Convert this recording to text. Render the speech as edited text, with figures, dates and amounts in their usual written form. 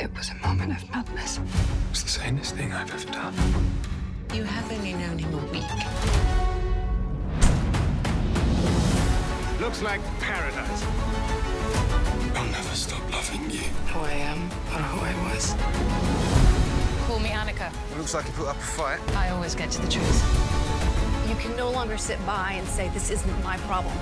It was a moment of madness. It was the sanest thing I've ever done. You have only known him a week. Looks like paradise. I'll never stop loving you. Who I am or who I was. Call me Annika. It looks like you put up a fight. I always get to the truth. You can no longer sit by and say, this isn't my problem.